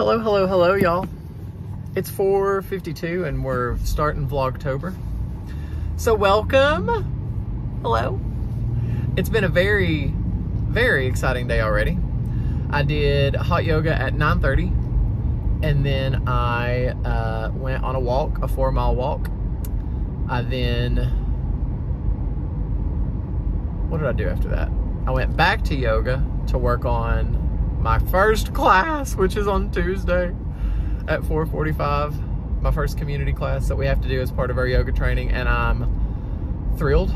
Hello y'all. It's 4:52 and we're starting Vlogtober. So welcome. Hello. It's been a very, very exciting day already. I did hot yoga at 9:30 and then I went on a walk, a 4-mile walk. I then, what did I do after that? I went back to yoga to work on my first class, which is on Tuesday at 4:45, my first community class that we have to do as part of our yoga training, and I'm thrilled,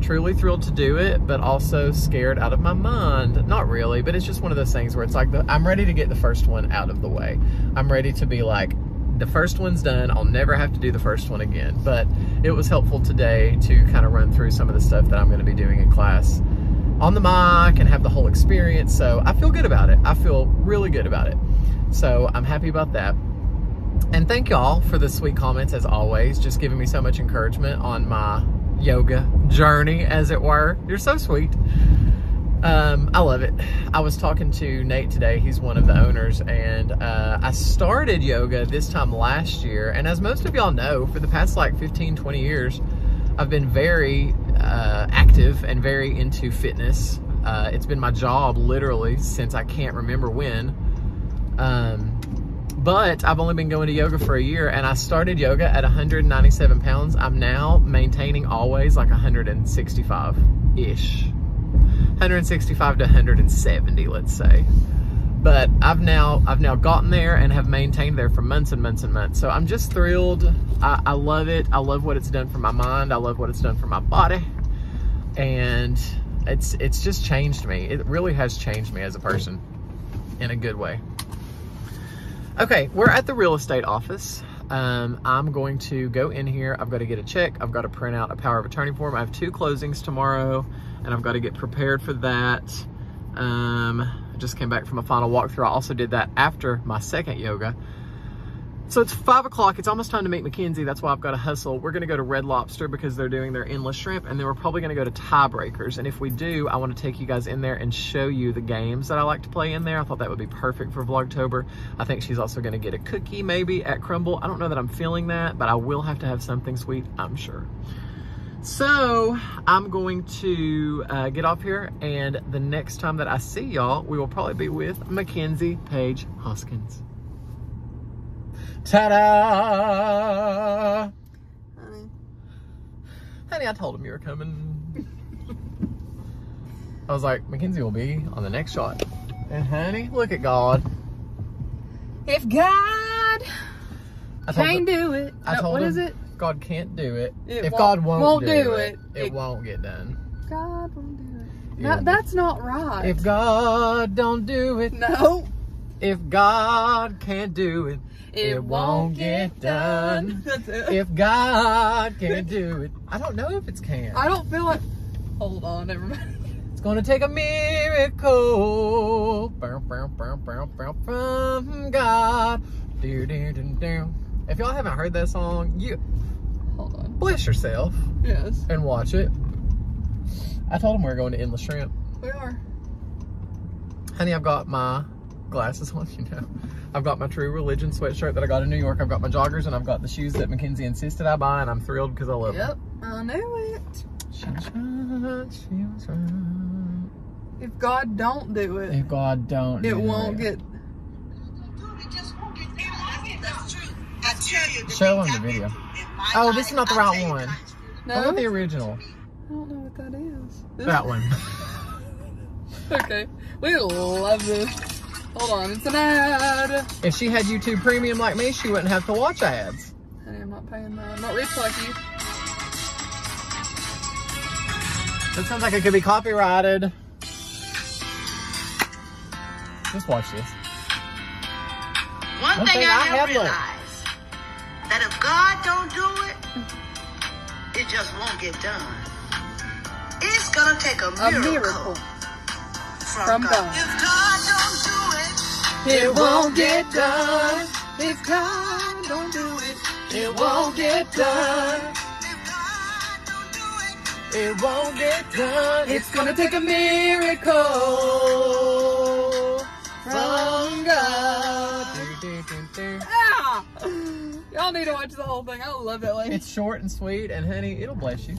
truly thrilled to do it, but also scared out of my mind. Not really, but it's just one of those things where it's like, I'm ready to get the first one out of the way. I'm ready to be like, the first one's done, I'll never have to do the first one again. But it was helpful today to kind of run through some of the stuff that I'm going to be doing in class on the mic and have the whole experience. So I feel good about it. I feel really good about it. So I'm happy about that. And thank y'all for the sweet comments as always, just giving me so much encouragement on my yoga journey, as it were. You're so sweet. I love it. I was talking to Nate today. He's one of the owners, and I started yoga this time last year. And as most of y'all know, for the past like 15, 20 years, I've been very active and very into fitness. It's been my job literally since I can't remember when. But I've only been going to yoga for a year, and I started yoga at 197 pounds. I'm now maintaining always like 165-ish. 165 to 170, let's say. But I've now gotten there and have maintained there for months and months and months. So I'm just thrilled. I love it. I love what it's done for my mind. I love what it's done for my body. And it's just changed me. It really has changed me as a person in a good way. Okay, we're at the real estate office. I'm going to go in here. I've got to get a check. I've got to print out a power of attorney form. I have 2 closings tomorrow, and I've got to get prepared for that. Just came back from a final walkthrough. I also did that after my second yoga. So it's 5 o'clock. It's almost time to meet Mackenzie. That's why I've got to hustle. We're going to go to Red Lobster because they're doing their endless shrimp, and then we're probably going to go to Tiebreakers. And if we do, I want to take you guys in there and show you the games that I like to play in there. I thought that would be perfect for Vlogtober. I think she's also going to get a cookie maybe at Crumbl. I don't know that I'm feeling that, but I will have to have something sweet, I'm sure. So I'm going to get off here, and the next time that I see y'all, we will probably be with Mackenzie Page Hoskins. Ta-da! Honey, I told him you were coming. I was like, Mackenzie will be on the next shot. And honey, look at God. If God can't do it. What is it? God can't do it. If God won't do it, it won't get done. God won't do it. No, that's not right. If God don't do it. No. If God can't do it, it won't get done. If God can't do it. I don't know if it's can. I don't feel like... Hold on, everybody. It's going to take a miracle from God. If y'all haven't heard that song, you... Hold on. Bless yourself. Yes. And watch it. I told him we were going to endless shrimp. We are. Honey, I've got my glasses on, you know. I've got my True Religion sweatshirt that I got in New York. I've got my joggers, and I've got the shoes that Mackenzie insisted I buy, and I'm thrilled because I love them. Yep, I knew it. She was right. She was right. If God don't do it. If God don't do it. It won't get... Show on the video. Oh, this is not the right one. No? I want the original. I don't know what that is. That one. Okay. We love this. Hold on, it's an ad. If she had YouTube Premium like me, she wouldn't have to watch ads. Honey, I'm not paying that. I'm not rich like you. That sounds like it could be copyrighted. Just watch this. One thing I have realized, that if God don't do it, it just won't get done. It's gonna take a miracle. From God. If God don't do it won't get done. If God don't do it, it won't get done. If God don't do it, it won't get done. It's gonna take a miracle from God. need to watch the whole thing. I love that lady. It's short and sweet, and honey, it'll bless you.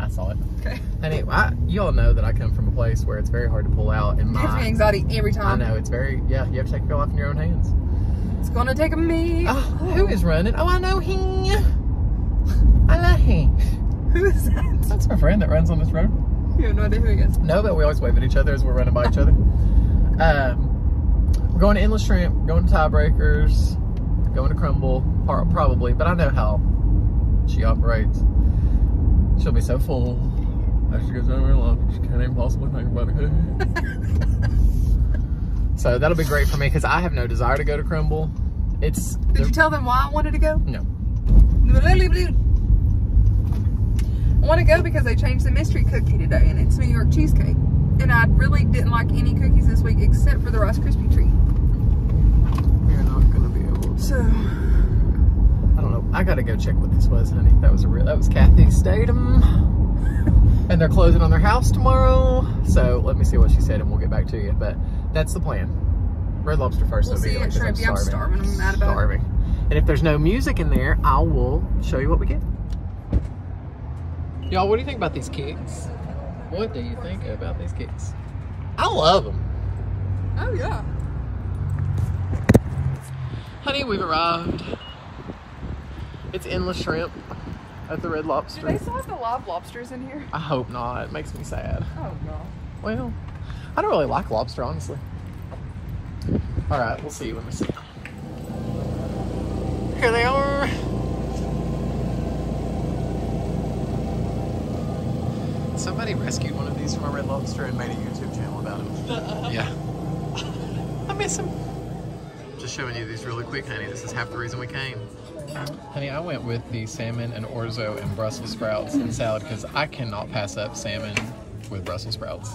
I saw it. Okay. Honey, you all know that I come from a place where it's very hard to pull out. And it gives me anxiety every time. I know, it's very, yeah, you have to take your life in your own hands. It's gonna take me. Oh, who is running? Oh, I know him. I love him. Who is that? That's my friend that runs on this road. You have no idea who he is. No, but we always wave at each other as we're running by each other. We're going to Endless Shrimp, going to Tiebreakers, going to Crumbl, probably, but I know how she operates. She'll be so full as she goes over along, she can't even possibly think about it. So that'll be great for me because I have no desire to go to Crumbl. It's. Did you tell them why I wanted to go? No. I want to go because they changed the mystery cookie today and it's New York cheesecake. And I really didn't like any cookies this week except for the Rice Krispie treat. You're not going to be able to. So. I don't know. I gotta go check what this was, honey. That was a real. That was Kathy Statham, and they're closing on their house tomorrow. So let me see what she said, and we'll get back to you. But that's the plan. Red Lobster first. We'll see you at Shrimp. I'm starving. I'm mad about it. Starving. And if there's no music in there, I will show you what we get. Y'all, what do you think about these kicks? What do you think about these kicks? I love them. Oh yeah. Honey, we've arrived. It's Endless Shrimp at the Red Lobster. Do they still have the live lobsters in here? I hope not. It makes me sad. Oh, no. Well, I don't really like lobster, honestly. All right, we'll see you when we sit down. Here they are. Somebody rescued one of these from a Red Lobster and made a YouTube channel about him. Yeah. I miss him. Just showing you these really quick, honey. This is half the reason we came. Honey, I went with the salmon and orzo and Brussels sprouts and salad because I cannot pass up salmon with Brussels sprouts.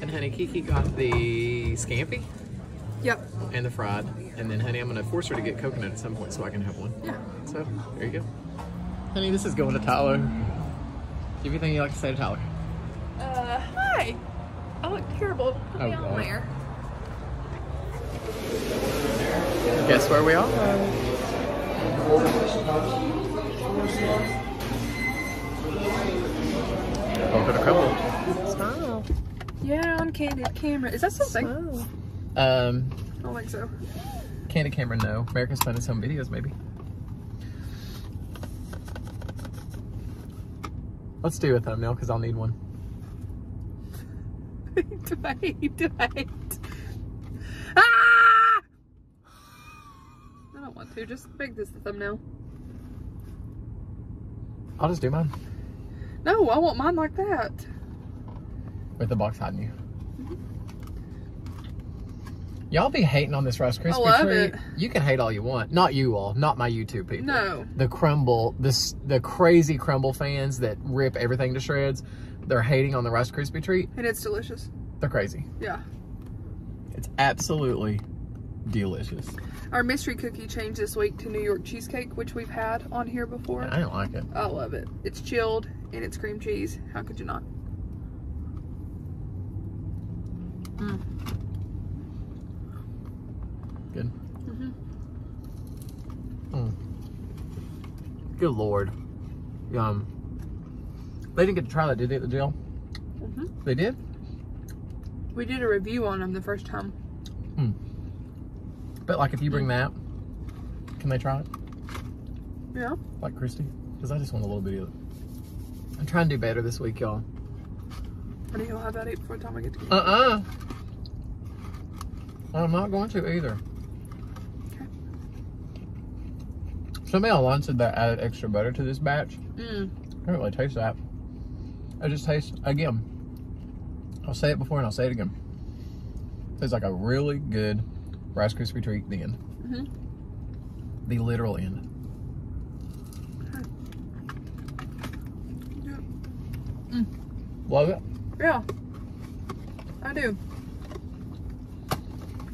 And honey, Kiki got the scampi. Yep. And the fried. And then honey, I'm going to force her to get coconut at some point so I can have one. Yeah. So, there you go. Honey, this is going to Tyler. Do you have anything you'd like to say to Tyler? Hi. I look terrible. Put me on there. Guess where we are? Open a couple. Smile. Yeah, on candid camera. Is that something? Smile. I don't think so. Candid camera, no. America's Funniest Home Videos, maybe. Let's do a thumbnail because I'll need one. Wait. To just make this the thumbnail. I'll just do mine. No, I want mine like that. With the box hiding you. Y'all be hating on this Rice Krispie treat. I love it. You can hate all you want. Not you all. Not my YouTube people. No. The Crumbl, the crazy Crumbl fans that rip everything to shreds, they're hating on the Rice Krispie treat. And it's delicious. They're crazy. Yeah. It's absolutely delicious. Our mystery cookie changed this week to New York cheesecake, which we've had on here before. I don't like it. I love it. It's chilled and it's cream cheese. How could you not? Mm. Good. Mm-hmm. Mm. Good Lord. Yum. They didn't get to try that, did they, at the jail? Mm-hmm. They did? We did a review on them the first time. Mm. But like if you bring that, can they try it? Yeah. Like Christy? Because I just want a little bit of it. I'm trying to do better this week, y'all. I think I'll have that before the time I get to eat. Uh-uh. I'm not going to either. Okay. Somebody online said that I added extra butter to this batch. Mm. I don't really taste that. I just taste, again, I'll say it before and I'll say it again. It's like a really good Rice Krispie treat, the end. Mm-hmm. The literal end. Okay. Yeah. Mm. Love it? Yeah, I do.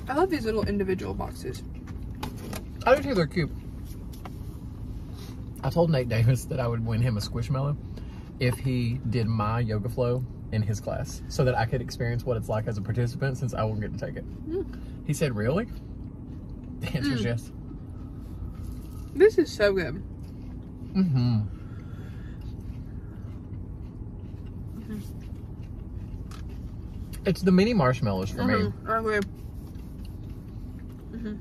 I love these little individual boxes. I do too, they're cute. I told Nate Davis that I would win him a Squishmallow if he did my yoga flow in his class so that I could experience what it's like as a participant since I won't get to take it. Mm. He said, really? The answer is yes. This is so good. Mm-hmm. It's the mini marshmallows for me. I agree. Mm-hmm.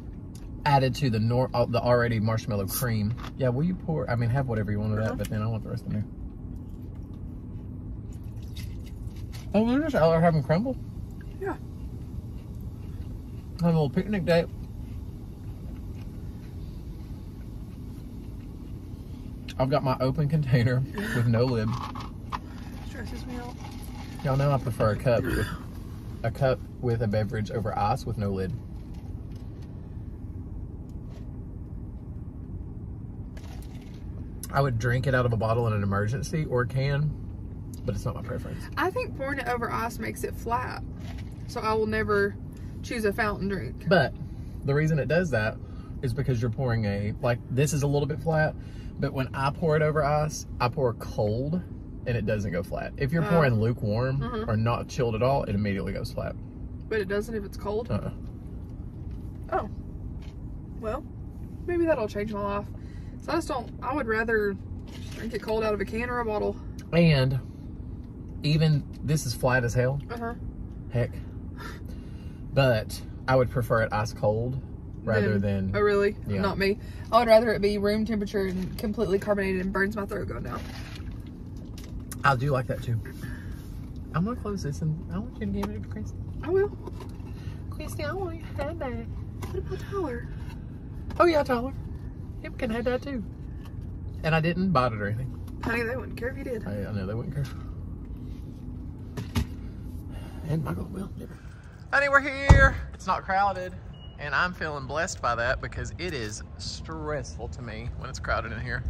Added to the already marshmallow cream. Yeah, will you pour? I mean, have whatever you want of that, but then I want the rest of me. Oh, we're just out there having Crumbl. Yeah. Have a little picnic day. I've got my open container with no lid. Stresses me out. Y'all know I prefer a cup with a beverage over ice with no lid. I would drink it out of a bottle in an emergency or a can, but it's not my preference. I think pouring it over ice makes it flat, so I will never choose a fountain drink. But the reason it does that is because you're pouring like this is a little bit flat, but when I pour it over ice, I pour cold and it doesn't go flat. If you're pouring lukewarm or not chilled at all, it immediately goes flat. But it doesn't if it's cold? Uh-uh. Oh. Well, maybe that'll change my life. So I just don't, I would rather drink it cold out of a can or a bottle. And even, this is flat as hell. Uh-huh. Heck. But I would prefer it ice cold rather than... Oh, really? Yeah. Not me. I would rather it be room temperature and completely carbonated and burns my throat going down. I do like that too. I'm gonna close this and I want you to give it to Christy. I will. Christy, I want you to have that. What about Tyler? Oh yeah, Tyler. Him can have that too. And I didn't bite it or anything. Honey, they wouldn't care if you did. I know, they wouldn't care. And Michael will. Honey, we're here. It's not crowded. And I'm feeling blessed by that because it is stressful to me when it's crowded in here.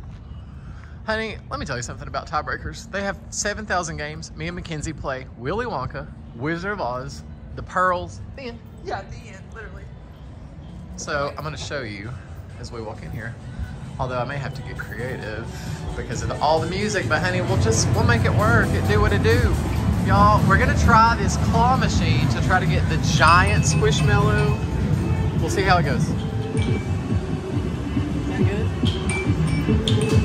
Honey, let me tell you something about Tiebreakers. They have 7,000 games. Me and Mackenzie play Willy Wonka, Wizard of Oz, The Pearls. The end. Yeah, the end, literally. So I'm gonna show you as we walk in here. Although I may have to get creative because of all the music, but honey, we'll make it work. It do what it do. Y'all, we're gonna try this claw machine to try to get the giant Squishmallow. We'll see how it goes. Is that good?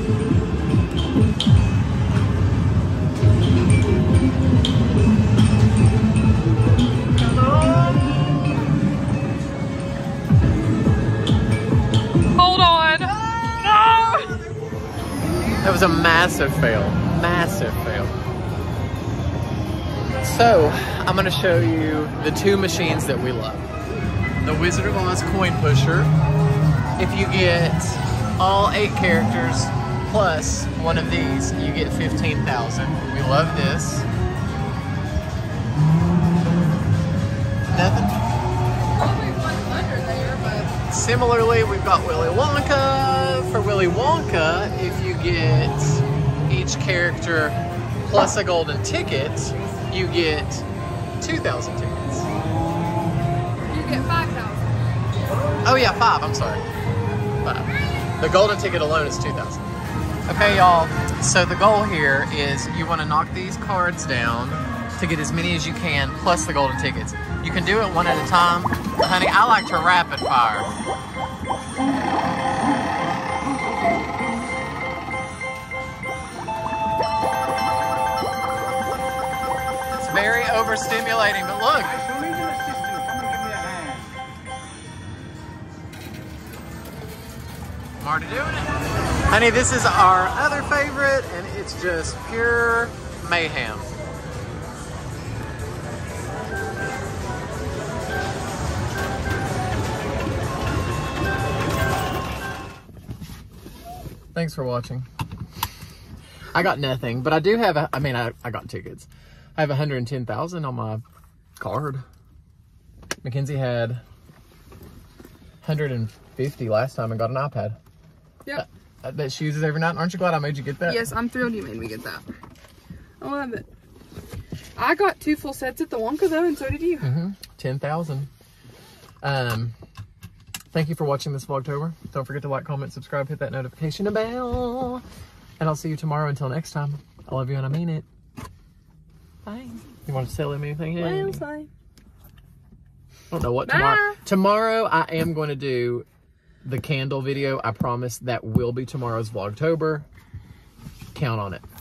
That was a massive fail. Massive fail. So, I'm gonna show you the two machines that we love. The Wizard of Oz coin pusher. If you get all 8 characters plus one of these, you get 15,000. We love this. Nothing? Probably one under there, but... Similarly, we've got Willy Wonka. For Willy Wonka, if you get each character plus a golden ticket, you get 2,000 tickets. You get 5,000. Oh yeah, 5, I'm sorry. 5. The golden ticket alone is 2,000. Okay y'all, so the goal here is you want to knock these cards down to get as many as you can plus the golden tickets. You can do it one at a time. Honey, I like to rapid fire. Very overstimulating, but look. Someone give me a hand. I'm already doing it. Honey, this is our other favorite, and it's just pure mayhem. Thanks for watching. I got nothing, but I do have, I got tickets. I have 110,000 on my card. Mackenzie had 150 last time and got an iPad. Yep. That she uses every night. Aren't you glad I made you get that? Yes, I'm thrilled you made me get that. I love it. I got 2 full sets at the Wonka though, and so did you. Mm-hmm. 10,000. Thank you for watching this Vlogtober. Don't forget to like, comment, subscribe, hit that notification bell. And I'll see you tomorrow. Until next time, I love you and I mean it. Bye. You want to sell him anything? I don't know what tomorrow. Tomorrow I am going to do the candle video. I promise that will be tomorrow's Vlogtober. Count on it.